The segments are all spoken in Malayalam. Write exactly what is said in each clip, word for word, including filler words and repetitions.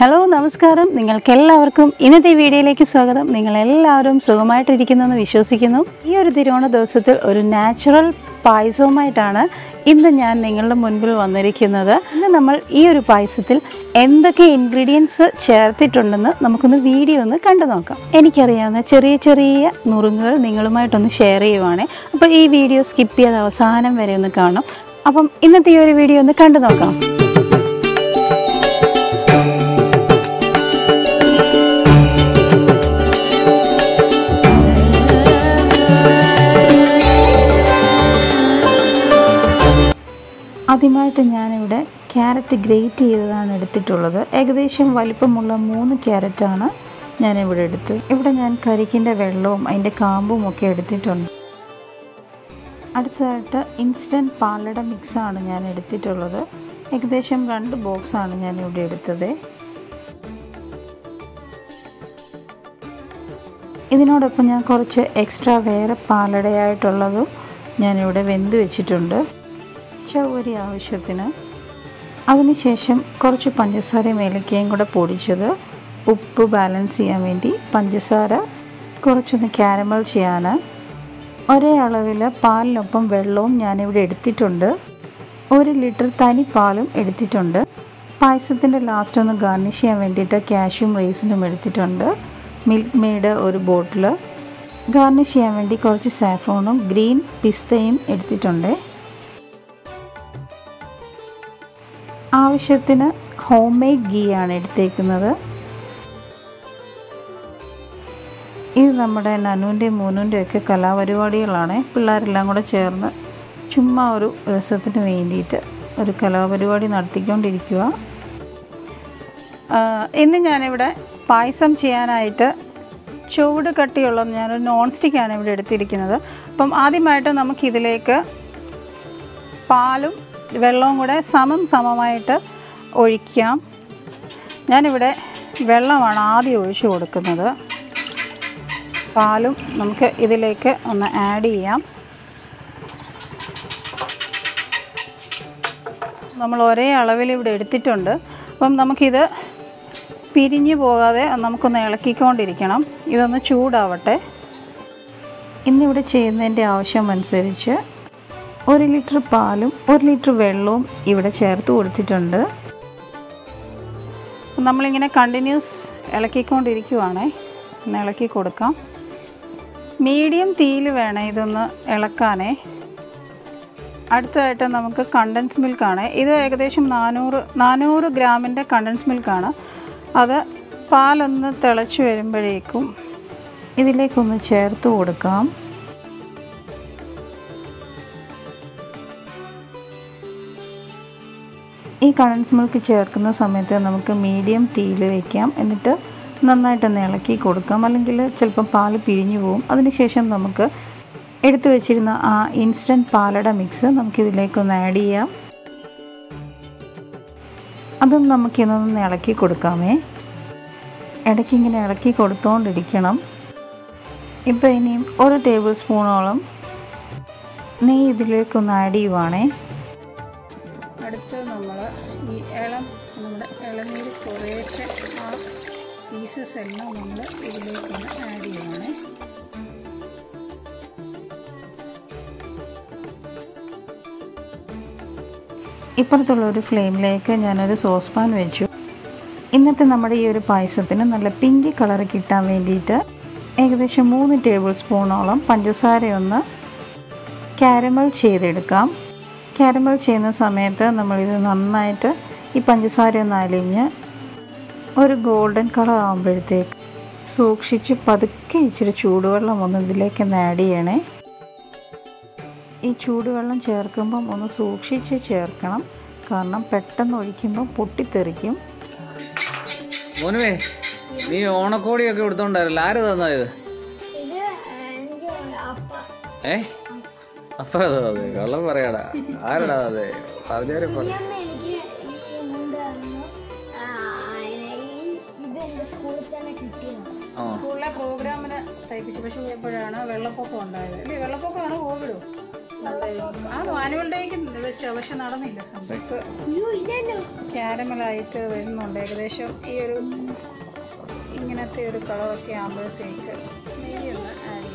Hello, Namaskaram. Ningalkellarkum inathe video like swagatham. Ningallellarum sugamayittirikkunnu ennu vishwasikkunnu. Ee oru thirona divasathil oru natural payasamayittana innu njan ningalude munbil vannirikkunnathu. Innu nammal ee oru payasathil എന്തൊക്കെ ഇൻഗ്രീഡിയൻസ് ചേർത്തിട്ടുണ്ടെന്ന് നമുക്കൊന്ന് വീഡിയോ ഒന്ന് കണ്ടു നോക്കാം. എനിക്കറിയാവുന്ന ചെറിയ ചെറിയ നുറുങ്ങുകൾ നിങ്ങളുമായിട്ട് ഒന്ന് ഷെയർ ചെയ്യുവാണ്. അപ്പോൾ ഈ വീഡിയോ സ്കിപ്പ് ചെയ്യാതെ അവസാനം വരെ ഒന്ന് കാണണം. അപ്പോൾ ഇന്നത്തെ ഈ ഒരു വീഡിയോ ഒന്ന് കണ്ടു നോക്കാം. ആദ്യമായിട്ട് ഞാൻ ഇവിടെ carrot grate ചെയ്തതാണ് എടുത്തിട്ടുള്ളത്. ഏകദേശം വലിപ്പമുള്ള മൂന്ന് carrot ആണ് ഞാൻ ഇവിടെ എടുത്തു. ഇവിടെ ഞാൻ കരിക്കിന്റെ വെള്ളവും അതിന്റെ കാമ്പും ഒക്കെ എടുത്തിട്ടുണ്ട്. അടുത്തതായിട്ട് instant പാലട mix ആണ് ഞാൻ എടുത്തിട്ടുള്ളത്. ഏകദേശം രണ്ട് ബോക്സ് ആണ് ഞാൻ ഇവിടെ എടുത്തത്. ഇതിനോടൊപ്പം ഞാൻ കുറച്ച് എക്സ്ട്രാ വേറെ പാലടയായിട്ടുള്ളത് ഞാൻ ഇവിടെ വെന്തു വെച്ചിട്ടുണ്ട്. ചവരി ആവശ്യത്തിന്. അതിനുശേഷം കുറച്ച് പഞ്ചസാരയും ഏലക്കയും കൂടെ പൊടിച്ചത് ഉപ്പ് ബാലൻസ് ചെയ്യാൻ വേണ്ടി പഞ്ചസാര കുറച്ചൊന്ന് കാരമൽ ചെയ്യാൻ ഒരേ അളവിൽ പാലിനൊപ്പം വെള്ളവും ഞാൻ ഇവിടെ എടുത്തിട്ടുണ്ട്. ഒരു ലിറ്റർ തനി പാലും എടുത്തിട്ടുണ്ട്. പായസത്തിൻ്റെ ലാസ്റ്റ് ഒന്ന് ഗാർണിഷ് ചെയ്യാൻ വേണ്ടിയിട്ട് കാഷ്യും റൈസിനും എടുത്തിട്ടുണ്ട്. മിൽക്ക് മെയ്ഡ് ഒരു ബോട്ടിൽ. ഗാർണിഷ് ചെയ്യാൻ വേണ്ടി കുറച്ച് സാഫ്രോണും ഗ്രീൻ പിസ്തയും എടുത്തിട്ടുണ്ട്. ആവശ്യത്തിന് ഹോം മെയ്ഡ് ഗീ ആണ് എടുത്തേക്കുന്നത്. ഇത് നമ്മുടെ നനുവിൻ്റെയും മോനുവിൻ്റെയും ഒക്കെ കലാപരിപാടികളാണ്. പിള്ളേരെല്ലാം കൂടെ ചേർന്ന് ചുമ്മാ ഒരു രസത്തിന് വേണ്ടിയിട്ട് ഒരു കലാപരിപാടി നടത്തിക്കൊണ്ടിരിക്കുക. ഇന്ന് ഞാനിവിടെ പായസം ചെയ്യാനായിട്ട് ചൂട് കട്ടിയുള്ള ഞാനൊരു നോൺ സ്റ്റിക്കാണ് ഇവിടെ എടുത്തിരിക്കുന്നത്. അപ്പം ആദ്യമായിട്ട് നമുക്കിതിലേക്ക് പാലും വെള്ളവും കൂടെ സമം സമമായിട്ട് ഒഴിക്കാം. ഞാനിവിടെ വെള്ളമാണ് ആദ്യം ഒഴിച്ചു കൊടുക്കുന്നത്. പാലും നമുക്ക് ഇതിലേക്ക് ഒന്ന് ആഡ് ചെയ്യാം. നമ്മൾ ഒരേ അളവിൽ ഇവിടെ എടുത്തിട്ടുണ്ട്. അപ്പം നമുക്കിത് പിരിഞ്ഞു പോകാതെ നമുക്കൊന്ന് ഇളക്കിക്കൊണ്ടിരിക്കണം. ഇതൊന്ന് ചൂടാവട്ടെ. ഇന്നിവിടെ ചെയ്യുന്നതിൻ്റെ ആവശ്യമനുസരിച്ച് ഒരു ലിറ്റർ പാലും ഒരു ലിറ്റർ വെള്ളവും ഇവിടെ ചേർത്ത് കൊടുത്തിട്ടുണ്ട്. നമ്മളിങ്ങനെ കണ്ടിന്യൂസ് ഇളക്കിക്കൊണ്ടിരിക്കുവാണേ. ഒന്ന് ഇളക്കി കൊടുക്കാം. മീഡിയം തീയിൽ വേണം ഇതൊന്ന് ഇളക്കാനേ. അടുത്തതായിട്ട് നമുക്ക് കണ്ടൻസ് മിൽക്കാണ്. ഇത് ഏകദേശം നാനൂറ് നാനൂറ് ഗ്രാമിൻ്റെ കണ്ടൻസ് മിൽക്കാണ്. അത് പാലൊന്ന് തിളച്ച് വരുമ്പോഴേക്കും ഇതിലേക്കൊന്ന് ചേർത്ത് കൊടുക്കാം. ഈ കണ്ടൻസ് മിൽക്ക് ചേർക്കുന്ന സമയത്ത് നമുക്ക് മീഡിയം തീയിൽ വയ്ക്കാം. എന്നിട്ട് നന്നായിട്ടൊന്ന് ഇളക്കി കൊടുക്കാം. അല്ലെങ്കിൽ ചിലപ്പം പാൽ പിരിഞ്ഞു പോകും. അതിനുശേഷം നമുക്ക് എടുത്തു വെച്ചിരുന്ന ആ ഇൻസ്റ്റൻറ്റ് പാലട മിക്സ് നമുക്കിതിലേക്കൊന്ന് ആഡ് ചെയ്യാം. അതും നമുക്കിതൊന്ന് ഇളക്കി കൊടുക്കാമേ. ഇടയ്ക്കിങ്ങനെ ഇളക്കി കൊടുത്തുകൊണ്ടിരിക്കണം. ഇപ്പോൾ ഇനിയും ഒരു ടേബിൾ സ്പൂണോളം നെയ്യ് ഇതിലേക്കൊന്ന് ആഡ് ചെയ്യുവാണേ. അടുത്ത് നമ്മൾ ഈ ഇളം നമ്മുടെ ഇളനീര് കുറേശ്ശെ ആ പീസസ് എല്ലാം നമ്മൾ ഇതിലേക്കൊന്ന് ആഡ് ചെയ്യുകയാണ്. ഇപ്പുറത്തുള്ളൊരു ഫ്ലെയിമിലേക്ക് ഞാനൊരു സോസ് പാൻ വെച്ചു. ഇന്നത്തെ നമ്മുടെ ഈ ഒരു പായസത്തിന് നല്ല പിങ്ക് കളർ കിട്ടാൻ വേണ്ടിയിട്ട് ഏകദേശം മൂന്ന് ടേബിൾ സ്പൂണോളം പഞ്ചസാരയൊന്ന് കാരമൽ ചെയ്തെടുക്കാം. കാരമൽ ചെയ്യുന്ന സമയത്ത് നമ്മളിത് നന്നായിട്ട് ഈ പഞ്ചസാര ഒന്ന് അലിഞ്ഞ് ഒരു ഗോൾഡൻ കളർ ആകുമ്പോഴത്തേക്ക് സൂക്ഷിച്ച് പതുക്കെ ഇച്ചിരി ചൂടുവെള്ളം ഒന്ന് ഇതിലേക്ക് ആഡ് ചെയ്യണേ. ഈ ചൂടുവെള്ളം ചേർക്കുമ്പം ഒന്ന് സൂക്ഷിച്ച് ചേർക്കണം. കാരണം പെട്ടെന്ന് ഒഴിക്കുമ്പം പൊട്ടിത്തെറിക്കും. നീ ഓണക്കോടിയൊക്കെ എടുത്തോണ്ടായിരുന്നു. ആര് തന്നത്? ഏ അപ്പം അതെ അതെ കള്ളം പറയാടാ. ആരടാ അതെ പറഞ്ഞാലും പ്രോഗ്രാമിന് തയ്പ്പിച്ചു. പക്ഷെ വെള്ളപ്പൊക്കം ഉണ്ടായത്. വെള്ളപ്പൊക്കമാണ് കോവിഡ്. ആനുവൽ ഡേക്ക് വെച്ച് പക്ഷെ നടന്നില്ല സംഭവം. ക്യാരമലായിട്ട് വരുന്നുണ്ട് ഏകദേശം ഈ ഒരു ഇങ്ങനത്തെ ഒരു കളറൊക്കെ ആകുമ്പോഴത്തേക്ക് നെയ്യൊന്ന് ആഡ്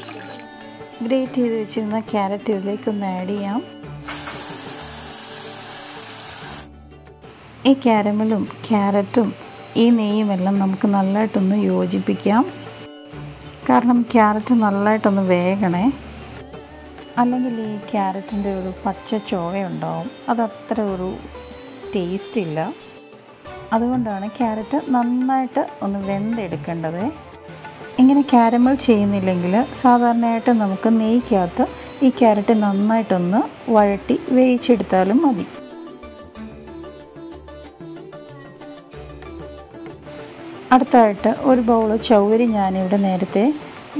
ചെയ്യും. ഗ്രേറ്റ് ചെയ്ത് വെച്ചിരുന്ന ക്യാരറ്റ് ഇതിലേക്കൊന്ന് ആഡ് ചെയ്യാം. ഈ ക്യാരമലും ക്യാരറ്റും ഈ നെയ്യുമെല്ലാം നമുക്ക് നല്ലതായിട്ടൊന്ന് യോജിപ്പിക്കാം. കാരണം ക്യാരറ്റ് നല്ലതായിട്ടൊന്ന് വേകണേ, അല്ലെങ്കിൽ ഈ ക്യാരറ്റിൻ്റെ ഒരു പച്ച ചോവയുണ്ടാവും, അതത്ര ഒരു ടേസ്റ്റ് ഇല്ല. അതുകൊണ്ടാണ് ക്യാരറ്റ് നന്നായിട്ട് ഒന്ന് വെന്തെടുക്കേണ്ടത്. ഇങ്ങനെ ക്യാരമൽ ചെയ്യുന്നില്ലെങ്കിൽ സാധാരണയായിട്ട് നമുക്ക് നെയ്ക്കകത്ത് ഈ ക്യാരറ്റ് നന്നായിട്ടൊന്ന് വഴറ്റി വേവിച്ചെടുത്താലും മതി. അടുത്തായിട്ട് ഒരു ബൗൾ ചൗവരി ഞാനിവിടെ നേരത്തെ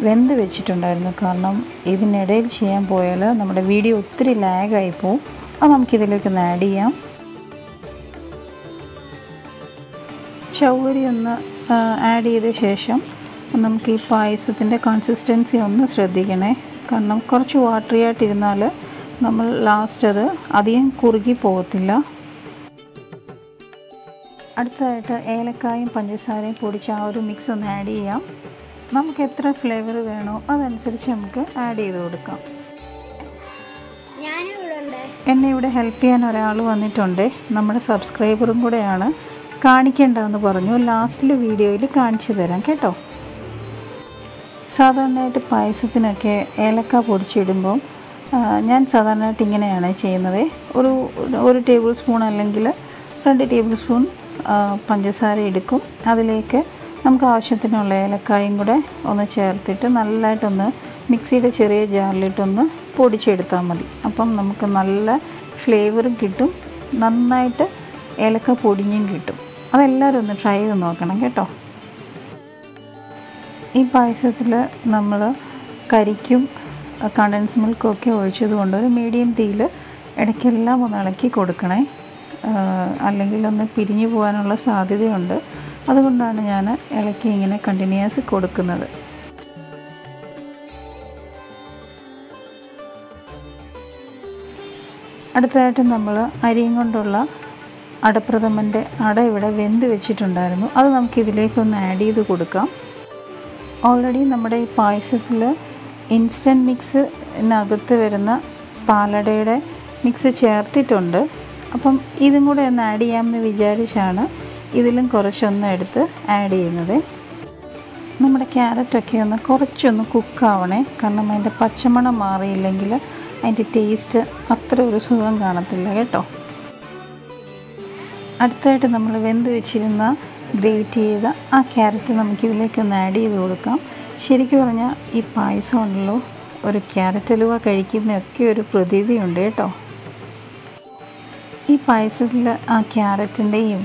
വെന്ത് വെച്ചിട്ടുണ്ടായിരുന്നു. കാരണം ഇതിനിടയിൽ ചെയ്യാൻ പോയാൽ നമ്മുടെ വീഡിയോ ഒത്തിരി ലാഗായി പോവും. അത് നമുക്കിതിലേക്കൊന്ന് ആഡ് ചെയ്യാം. ചൗവരി ഒന്ന് ആഡ് ചെയ്ത ശേഷം നമുക്ക് ഈ പായസത്തിൻ്റെ കൺസിസ്റ്റൻസി ഒന്ന് ശ്രദ്ധിക്കണേ. കാരണം കുറച്ച് വാട്ടറി ആയിട്ടിരുന്നാൽ നമ്മൾ ലാസ്റ്റ് അത് അധികം കുറുകി പോകത്തില്ല. അടുത്തതായിട്ട് ഏലക്കായും പഞ്ചസാരയും പൊടിച്ച ആ ഒരു മിക്സ് ഒന്ന് ആഡ് ചെയ്യാം. നമുക്ക് എത്ര ഫ്ലേവർ വേണോ അതനുസരിച്ച് നമുക്ക് ആഡ് ചെയ്ത് കൊടുക്കാം. എന്നെ ഇവിടെ ഹെൽപ്പ് ചെയ്യാൻ ഒരാൾ വന്നിട്ടുണ്ട്, നമ്മുടെ സബ്സ്ക്രൈബറും കൂടെയാണ്. കാണിക്കേണ്ടതെന്ന് പറഞ്ഞു, ലാസ്റ്റിൽ വീഡിയോയിൽ കാണിച്ചു തരാം കേട്ടോ. സാധാരണയായിട്ട് പായസത്തിനൊക്കെ ഏലക്ക പൊടിച്ചിടുമ്പോൾ ഞാൻ സാധാരണയായിട്ട് ഇങ്ങനെയാണ് ചെയ്യുന്നത്. ഒരു ഒരു ടേബിൾ സ്പൂൺ അല്ലെങ്കിൽ രണ്ട് ടേബിൾ സ്പൂൺ പഞ്ചസാര എടുക്കും. അതിലേക്ക് നമുക്ക് ആവശ്യത്തിനുള്ള ഏലക്കായും കൂടെ ഒന്ന് ചേർത്തിട്ട് നല്ലതായിട്ടൊന്ന് മിക്സിയുടെ ചെറിയ ജാറിലിട്ടൊന്ന് പൊടിച്ചെടുത്താൽ മതി. അപ്പം നമുക്ക് നല്ല ഫ്ലേവറും കിട്ടും, നന്നായിട്ട് ഏലക്ക പൊടിഞ്ഞും കിട്ടും. അതെല്ലാവരും ഒന്ന് ട്രൈ ചെയ്ത് നോക്കണം കേട്ടോ. ഈ പായസത്തിൽ നമ്മൾ കരിക്കും കണ്ടൻസ് മിൽക്കും ഒക്കെ ഒഴിച്ചത് കൊണ്ട് ഒരു മീഡിയം തീയിൽ ഇടയ്ക്കെല്ലാം ഒന്ന് ഇളക്കി കൊടുക്കണേ, അല്ലെങ്കിൽ ഒന്ന് പിരിഞ്ഞു പോകാനുള്ള സാധ്യതയുണ്ട്. അതുകൊണ്ടാണ് ഞാൻ ഇളക്കി ഇങ്ങനെ കണ്ടിന്യൂസ് കൊടുക്കുന്നത്. അടുത്തതായിട്ട് നമ്മൾ അരിയും കൊണ്ടുള്ള അടപ്രഥമൻ്റെ അട ഇവിടെ വെന്ത് വെച്ചിട്ടുണ്ടായിരുന്നു, അത് നമുക്കിതിലേക്കൊന്ന് ആഡ് ചെയ്ത് കൊടുക്കാം. ഓൾറെഡി നമ്മുടെ ഈ പായസത്തിൽ ഇൻസ്റ്റൻറ്റ് മിക്സിനകത്ത് വരുന്ന പാലടയുടെ മിക്സ് ചേർത്തിട്ടുണ്ട്. അപ്പം ഇതും കൂടെ ഒന്ന് ആഡ് ചെയ്യാമെന്ന് വിചാരിച്ചാണ് ഇതിലും കുറച്ചൊന്ന് എടുത്ത് ആഡ് ചെയ്യുന്നത്. നമ്മുടെ ക്യാരറ്റൊക്കെ ഒന്ന് കുറച്ചൊന്ന് കുക്കാവണേ, കാരണം അതിൻ്റെ പച്ചമണം മാറിയില്ലെങ്കിൽ അതിൻ്റെ ടേസ്റ്റ് അത്ര ഒരു സുഖം കാണത്തില്ല കേട്ടോ. അടുത്തായിട്ട് നമ്മൾ വെന്ത് വെച്ചിരുന്ന ഗ്രേറ്റ് ചെയ്ത ആ ക്യാരറ്റ് നമുക്കിതിലേക്കൊന്ന് ആഡ് ചെയ്ത് കൊടുക്കാം. ശരിക്കും പറഞ്ഞാൽ ഈ പായസം ഉണ്ടല്ലോ ഒരു ക്യാരറ്റ് അലുവ കഴിക്കുന്നതൊക്കെ ഒരു പ്രതീതിയുണ്ട് കേട്ടോ. ഈ പായസത്തിൽ ആ ക്യാരറ്റിൻ്റെയും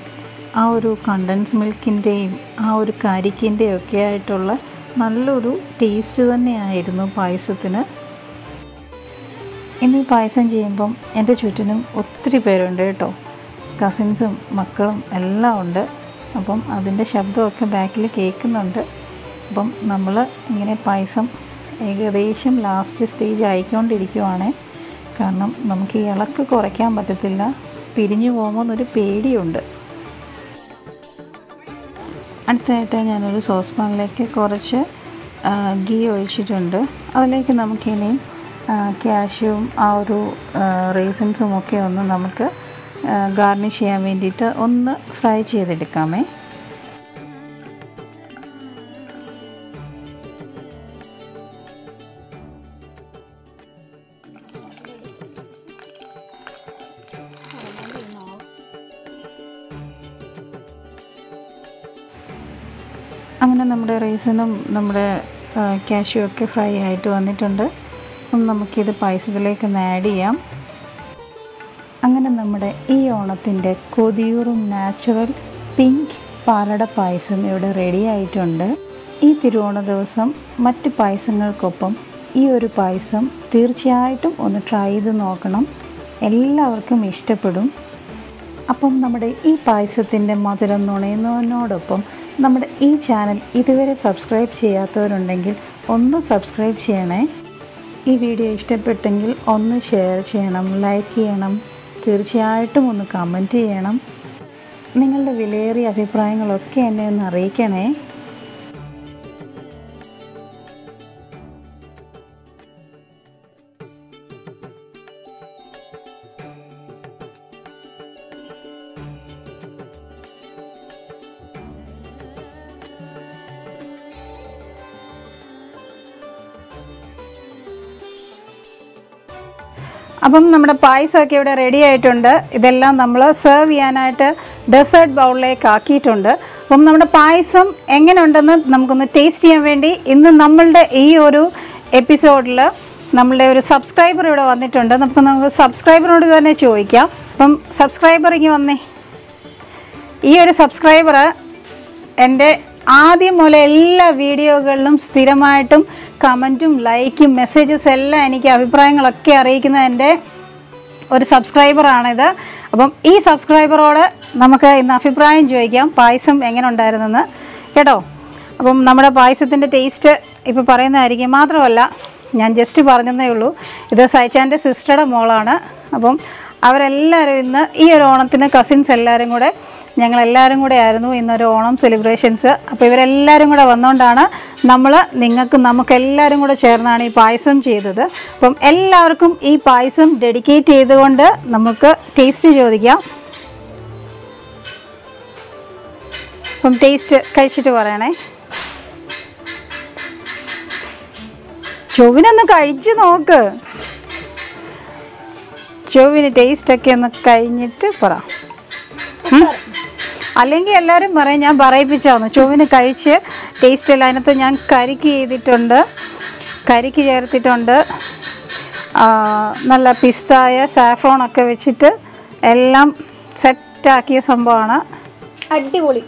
ആ ഒരു കണ്ടൻസ് മിൽക്കിൻ്റെയും ആ ഒരു കരിക്കിൻ്റെയും ഒക്കെ ആയിട്ടുള്ള നല്ലൊരു ടേസ്റ്റ് തന്നെയായിരുന്നു പായസത്തിന്. ഇന്ന് ഈ പായസം ചെയ്യുമ്പം എൻ്റെ ചുറ്റിനും ഒത്തിരി പേരുണ്ട് കേട്ടോ, കസിൻസും മക്കളും എല്ലാം ഉണ്ട്. അപ്പം അതിൻ്റെ ശബ്ദമൊക്കെ ബാക്കിൽ കേൾക്കുന്നുണ്ട്. അപ്പം നമ്മൾ ഇങ്ങനെ പായസം ഏകദേശം ലാസ്റ്റ് സ്റ്റേജ് ആയിക്കൊണ്ടിരിക്കുവാണ്. കാരണം നമുക്ക് ഈ ഇളക്ക് കുറയ്ക്കാൻ പറ്റത്തില്ല, പിരിഞ്ഞു പോകുമ്പോൾ എന്നൊരു പേടിയുണ്ട്. അടുത്തതായിട്ട് ഞാനൊരു സോസ് പാനിലേക്ക് കുറച്ച് ഗീ ഒഴിച്ചിട്ടുണ്ട്. അതിലേക്ക് നമുക്കിനി കാഷ്യൂവും ആ ഒരു റേസൻസും ഒക്കെ ഒന്ന് നമുക്ക് ഗാർണിഷ് ചെയ്യാൻ വേണ്ടിയിട്ട് ഒന്ന് ഫ്രൈ ചെയ്തെടുക്കാമേ. അങ്ങനെ നമ്മുടെ റൈസിനും നമ്മുടെ കാഷ്യൂ ഒക്കെ ഫ്രൈ ആയിട്ട് വന്നിട്ടുണ്ട്. നമുക്കിത് പായസത്തിലേക്കൊന്ന് ആഡ് ചെയ്യാം. അങ്ങനെ നമ്മുടെ ഈ ഓണത്തിൻ്റെ കൊതിയൂറും നാച്ചുറൽ പിങ്ക് പാലട പായസം ഇവിടെ റെഡി ആയിട്ടുണ്ട്. ഈ തിരുവോണ ദിവസം മറ്റ് പായസങ്ങൾക്കൊപ്പം ഈ ഒരു പായസം തീർച്ചയായിട്ടും ഒന്ന് ട്രൈ ചെയ്ത് നോക്കണം, എല്ലാവർക്കും ഇഷ്ടപ്പെടും. അപ്പം നമ്മുടെ ഈ പായസത്തിൻ്റെ മധുരം നുണയുന്നതിനോടൊപ്പം നമ്മുടെ ഈ ചാനൽ ഇതുവരെ സബ്സ്ക്രൈബ് ചെയ്യാത്തവരുണ്ടെങ്കിൽ ഒന്ന് സബ്സ്ക്രൈബ് ചെയ്യണേ. ഈ വീഡിയോ ഇഷ്ടപ്പെട്ടെങ്കിൽ ഒന്ന് ഷെയർ ചെയ്യണം, ലൈക്ക് ചെയ്യണം, തീർച്ചയായിട്ടും ഒന്ന് കമൻറ്റ് ചെയ്യണം. നിങ്ങളുടെ വിലയേറിയ അഭിപ്രായങ്ങളൊക്കെ എന്നെ ഒന്ന് അറിയിക്കണേ. അപ്പം നമ്മുടെ പായസമൊക്കെ ഇവിടെ റെഡി ആയിട്ടുണ്ട്. ഇതെല്ലാം നമ്മൾ സെർവ് ചെയ്യാനായിട്ട് ഡെസേർട്ട് ബൗളിലേക്ക് ആക്കിയിട്ടുണ്ട്. അപ്പം നമ്മുടെ പായസം എങ്ങനെ ഉണ്ടെന്ന് നമുക്കൊന്ന് ടേസ്റ്റ് ചെയ്യാൻ വേണ്ടി ഇന്ന് നമ്മളുടെ ഈ ഒരു എപ്പിസോഡിൽ നമ്മളുടെ ഒരു സബ്സ്ക്രൈബർ ഇവിടെ വന്നിട്ടുണ്ട്. നമുക്ക് നമുക്ക് സബ്സ്ക്രൈബറിനോട് തന്നെ ചോദിക്കാം. അപ്പം സബ്സ്ക്രൈബർ ഇങ്ങനെ വന്നേ. ഈ ഒരു സബ്സ്ക്രൈബർ എൻ്റെ ആദ്യം മുതൽ എല്ലാ വീഡിയോകളിലും സ്ഥിരമായിട്ടും കമൻറ്റും ലൈക്കും മെസ്സേജസ് എല്ലാം എനിക്ക് അഭിപ്രായങ്ങളൊക്കെ അറിയിക്കുന്ന എൻ്റെ ഒരു സബ്സ്ക്രൈബറാണിത്. അപ്പം ഈ സബ്സ്ക്രൈബറോട് നമുക്ക് ഇന്ന് അഭിപ്രായം ചോദിക്കാം, പായസം എങ്ങനെ ഉണ്ടായിരുന്നെന്ന് കേട്ടോ. അപ്പം നമ്മുടെ പായസത്തിൻ്റെ ടേസ്റ്റ് ഇപ്പോൾ പറയുന്നതായിരിക്കും, മാത്രമല്ല ഞാൻ ജസ്റ്റ് പറഞ്ഞതേ ഉള്ളൂ. ഇത് സൈച്ചാൻ്റെ സിസ്റ്ററുടെ മോളാണ്. അപ്പം അവരെല്ലാവരും ഇന്ന് ഈ ഒരു ഓണത്തിന് കസിൻസ് എല്ലാവരും കൂടെ ഞങ്ങളെല്ലാവരും കൂടെ ആയിരുന്നു ഇന്നൊരു ഓണം സെലിബ്രേഷൻസ്. അപ്പോൾ ഇവരെല്ലാവരും കൂടെ വന്നുകൊണ്ടാണ് നമ്മൾ നിങ്ങൾക്ക് നമുക്കെല്ലാവരും കൂടെ ചേർന്നാണ് ഈ പായസം ചെയ്തത്. അപ്പം എല്ലാവർക്കും ഈ പായസം ഡെഡിക്കേറ്റ് ചെയ്തുകൊണ്ട് നമുക്ക് ടേസ്റ്റ് ചോദിക്കാം. അപ്പം ടേസ്റ്റ് കഴിച്ചിട്ട് പറയണേ. ചൊവ്വിനൊന്ന് കഴിച്ച് നോക്ക്. ചൊവ്വിന് ടേസ്റ്റൊക്കെ ഒന്ന് കഴിഞ്ഞിട്ട് പറ. അല്ലെങ്കിൽ എല്ലാവരും പറയും ഞാൻ പറയിപ്പിച്ചാന്ന്. ചൊവ്വിന് കഴിച്ച് ടേസ്റ്റ് അല്ല. അതിനകത്ത് ഞാൻ കരിക്ക് ചെയ്തിട്ടുണ്ട്, കരിക്ക് ചേർത്തിട്ടുണ്ട്, നല്ല പിസ്തായ സാഫ്രോണൊക്കെ വെച്ചിട്ട് എല്ലാം സെറ്റാക്കിയ സംഭവമാണ്. അടിപൊളി.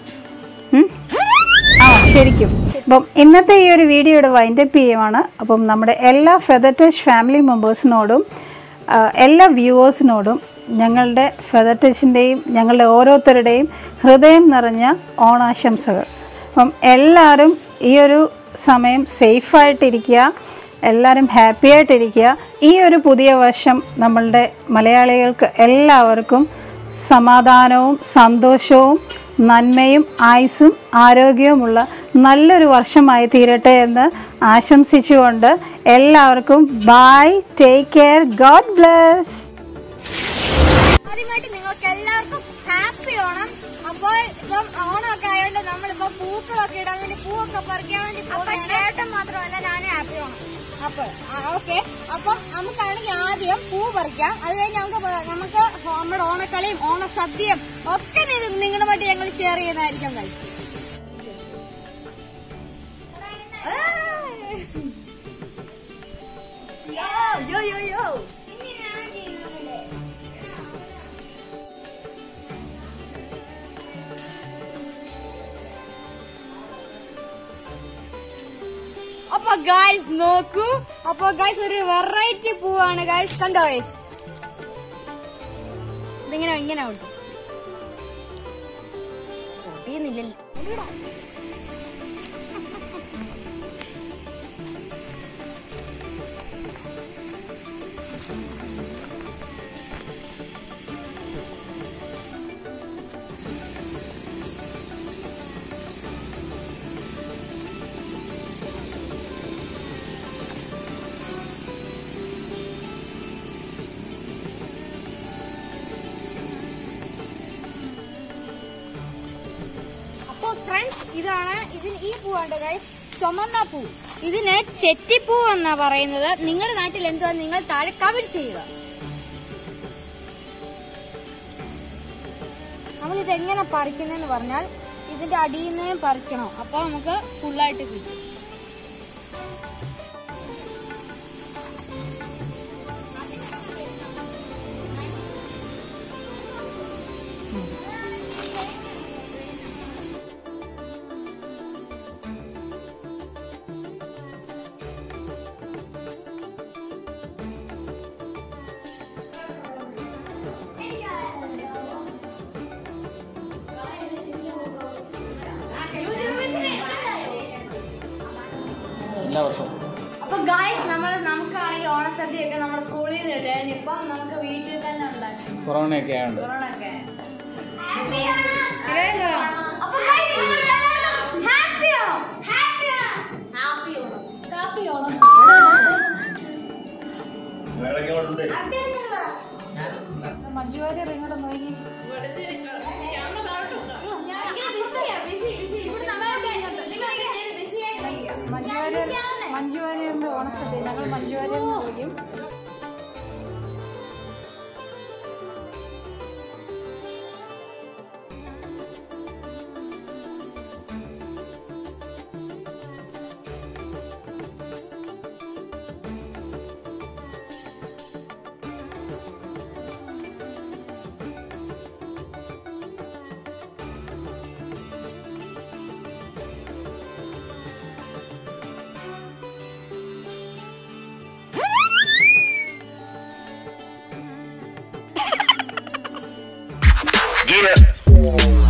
ആ ശരിക്കും. അപ്പം ഇന്നത്തെ ഈ ഒരു വീഡിയോയുടെ വൈൻഡപ്പ് ചെയ്യുവാണ്. അപ്പം നമ്മുടെ എല്ലാ ഫെദർ ടച്ച് ഫാമിലി മെമ്പേഴ്സിനോടും എല്ലാ വ്യൂവേഴ്സിനോടും ഞങ്ങളുടെ ഫെദർ ടച്ചിൻ്റെയും ഞങ്ങളുടെ ഓരോരുത്തരുടെയും ഹൃദയം നിറഞ്ഞ ഓണാശംസകൾ. അപ്പം എല്ലാവരും ഈ ഒരു സമയം സേഫായിട്ടിരിക്കുക, എല്ലാവരും ഹാപ്പി ആയിട്ടിരിക്കുക. ഈ ഒരു പുതിയ വർഷം നമ്മളുടെ മലയാളികൾക്ക് എല്ലാവർക്കും സമാധാനവും സന്തോഷവും നന്മയും ആയുസ്സും ആരോഗ്യവുമുള്ള നല്ലൊരു വർഷമായി തീരട്ടെ എന്ന് ആശംസിച്ചുകൊണ്ട് എല്ലാവർക്കും bye, take care, God bless. ആദ്യമായിട്ട് നിങ്ങൾക്ക് എല്ലാവർക്കും ഹാപ്പി ഓണം. അപ്പോൾ ഇപ്പം ഓണമൊക്കെ ആയതുകൊണ്ട് നമ്മളിപ്പോൾ പൂക്കളൊക്കെ ഇടാൻ വേണ്ടി പൂവൊക്കെ പറിക്കാൻ വേണ്ടി ചേട്ടൻ മാത്രമല്ല ഞാനും ഹാപ്പി ഓണം. അപ്പൊ ഓക്കെ, അപ്പം നമുക്കാണെങ്കിൽ ആദ്യം പൂ പറിക്കാം. അത് കഴിഞ്ഞ് നമുക്ക് നമുക്ക് നമ്മുടെ ഓണക്കളിയും ഓണസദ്യയും ഒക്കെ നിങ്ങളുമായിട്ട് ഞങ്ങൾ ഷെയർ ചെയ്യുന്നതായിരിക്കും. കഴിച്ചു അപ്പൊ ഗായ്സ് നോക്കൂ. അപ്പൊ ഗായ്സ് ഒരു വെറൈറ്റി പൂവാണ് ഗായ്സ്. കണ്ടോ ഗായ്സ്, ഇതിങ്ങനെ ഇങ്ങനെ ഉണ്ട്. പൊട്ടിയുന്നില്ലല്ലോ. ഫ്രണ്ട്സ്, ഇതാണ് ഇതിന് ഈ പൂവുണ്ട് ഗൈസ്, ചുമന്ന പൂ. ഇതിന് ചെറ്റിപ്പൂ എന്നാ പറയുന്നത്. നിങ്ങളുടെ നാട്ടിൽ എന്തുവാ നിങ്ങൾ താഴെ കമന്റ് ചെയ്യുക. നമ്മളിത് എങ്ങനെ പറിക്കുന്നെന്ന് പറഞ്ഞാൽ ഇതിന്റെ അടിയിൽ നിന്ന് പറിക്കണം. അപ്പൊ നമുക്ക് ഫുള്ളായിട്ട് കിട്ടും. You വർഷം. അപ്പൊ ഗൈസ്, നമ്മൾ നമുക്കാണെങ്കിൽ ഓണസദ്യയൊക്കെ നമ്മുടെ സ്കൂളിൽ നിന്ന് ഇട്ടായിരുന്നു. ഇപ്പം നമുക്ക് വീട്ടിൽ തന്നെ ഉണ്ടാക്കി. കൊറോണയൊക്കെ ആയതുകൊണ്ട് കൊറോണയൊക്കെ മഞ്ജുവാരി റിങ്ങോട് നോക്കി മഞ്ജുവാരിയറിന്റെ ഓണസദ്യ ഞങ്ങൾ മഞ്ജുവാരിയർ നോക്കും. Yeah.